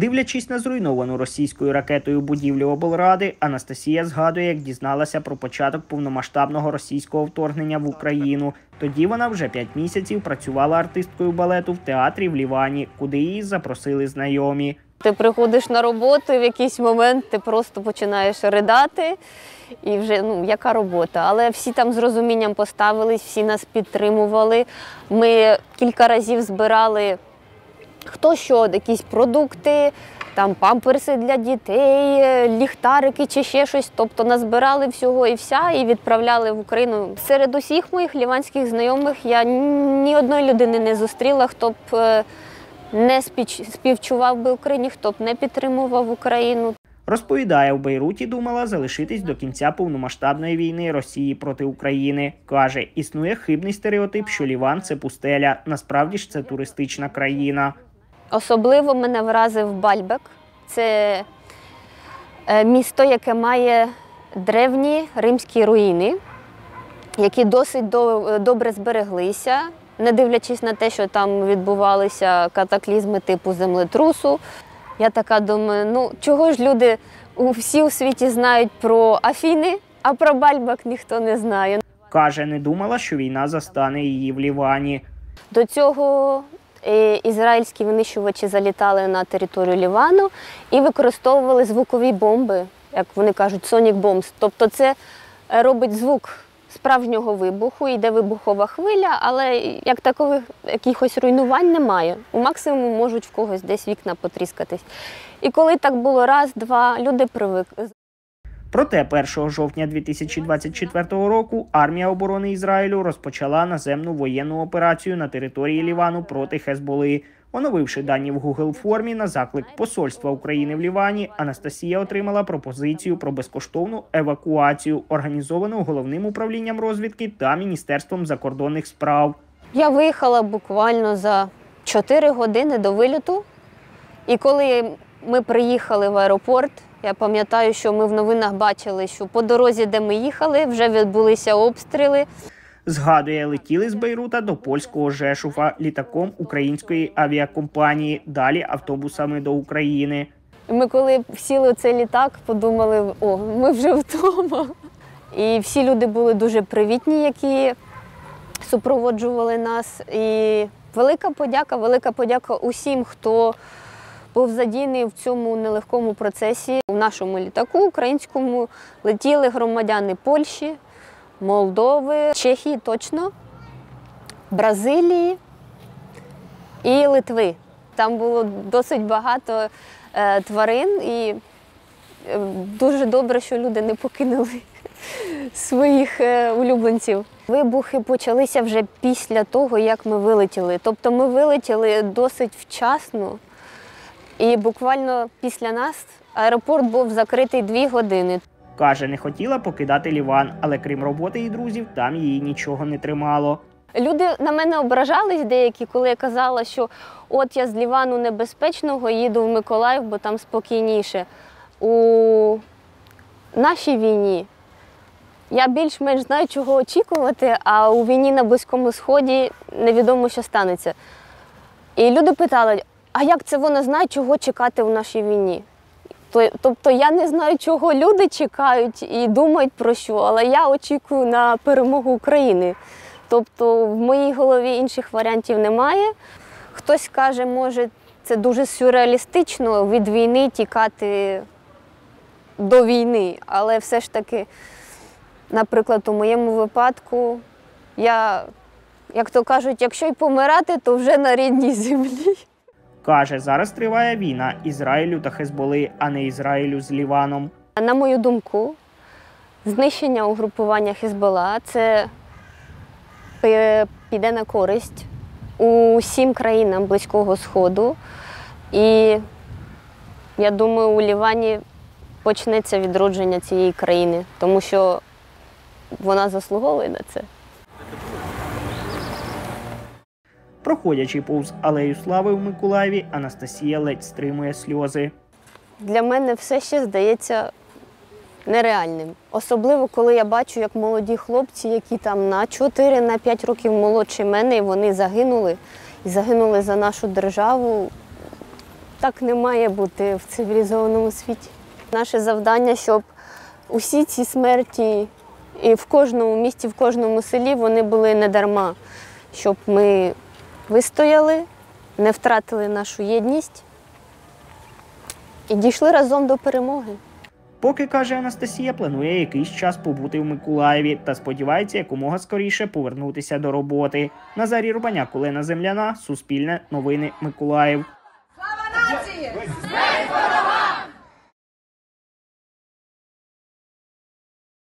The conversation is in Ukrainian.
Дивлячись на зруйновану російською ракетою будівлю облради, Анастасія згадує, як дізналася про початок повномасштабного російського вторгнення в Україну. Тоді вона вже 5 місяців працювала артисткою балету в театрі в Лівані, куди її запросили знайомі. Ти приходиш на роботу, і в якийсь момент ти просто починаєш ридати, і вже, яка робота. Але всі там з розумінням поставились, всі нас підтримували. Ми кілька разів збирали хто що, якісь продукти, там памперси для дітей, ліхтарики чи ще щось. Тобто назбирали всього і вся і відправляли в Україну. Серед усіх моїх ліванських знайомих я ні одної людини не зустріла, хто б не співчував би Україні, хто б не підтримував Україну. Розповідає, в Бейруті думала залишитись до кінця повномасштабної війни Росії проти України. Каже, існує хибний стереотип, що Ліван – це пустеля. Насправді ж це туристична країна. Особливо мене вразив Баальбек. Це місто, яке має древні римські руїни, які досить добре збереглися, не дивлячись на те, що там відбувалися катаклізми типу землетрусу. Я така думаю, чого ж люди всі у світі знають про Афіни, а про Баальбек ніхто не знає. Каже, не думала, що війна застане її в Лівані. До цього ізраїльські винищувачі залітали на територію Лівану і використовували звукові бомби, як вони кажуть, Sonic Bombs. Тобто це робить звук справжнього вибуху, йде вибухова хвиля, але як такових якихось руйнувань немає. У максимуму можуть в когось десь вікна потріскатись. І коли так було раз-два, люди привикли. Проте 1 жовтня 2024 року Армія оборони Ізраїлю розпочала наземну воєнну операцію на території Лівану проти Хезболли. Оновивши дані в Google-формі на заклик посольства України в Лівані, Анастасія отримала пропозицію про безкоштовну евакуацію, організовану Головним управлінням розвідки та Міністерством закордонних справ. Я виїхала буквально за 4 години до вильоту. І коли ми приїхали в аеропорт, я пам'ятаю, що ми в новинах бачили, що по дорозі, де ми їхали, вже відбулися обстріли. Згадує, летіли з Бейрута до польського Жешуфа літаком української авіакомпанії, далі автобусами до України. Ми коли сіли в цей літак, подумали, ми вже вдома. І всі люди були дуже привітні, які супроводжували нас. І велика подяка усім, хто був задіяний в цьому нелегкому процесі. У нашому літаку українському летіли громадяни Польщі, Молдови, Чехії точно, Бразилії і Литви. Там було досить багато тварин і дуже добре, що люди не покинули своїх улюбленців. Вибухи почалися вже після того, як ми вилетіли. Тобто ми вилетіли досить вчасно і буквально після нас аеропорт був закритий 2 години. Каже, не хотіла покидати Ліван, але крім роботи і друзів, там її нічого не тримало. Люди на мене ображались деякі, коли я казала, що от я з Лівану небезпечного їду в Миколаїв, бо там спокійніше. У нашій війні я більш-менш знаю, чого очікувати, а у війні на Близькому Сході невідомо, що станеться. І люди питали, а як це вона знає, чого чекати в нашій війні? Тобто я не знаю, чого люди чекають і думають про що, але я очікую на перемогу України. Тобто в моїй голові інших варіантів немає. Хтось каже, може, це дуже сюрреалістично від війни тікати до війни. Але все ж таки, наприклад, у моєму випадку, я, як то кажуть, якщо й помирати, то вже на рідній землі. Каже, зараз триває війна Ізраїлю та Хезболли, а не Ізраїлю з Ліваном. На мою думку, знищення угрупування Хезболла – це піде на користь усім країнам Близького Сходу. І я думаю, у Лівані почнеться відродження цієї країни, тому що вона заслуговує на це. Проходячи повз Алею Слави в Миколаєві, Анастасія ледь стримує сльози. Для мене все ще здається нереальним. Особливо, коли я бачу, як молоді хлопці, які там на 4-5 років молодші мене, і вони загинули. І загинули за нашу державу. Так не має бути в цивілізованому світі. Наше завдання, щоб усі ці смерті і в кожному місті, в кожному селі вони були не дарма. Щоб ми вистояли, не втратили нашу єдність і дійшли разом до перемоги. Поки, каже Анастасія, планує якийсь час побути в Миколаєві та сподівається якомога скоріше повернутися до роботи. Назарій Рубаняк, Олена Земляна, Суспільне, новини Миколаїв. Слава нації!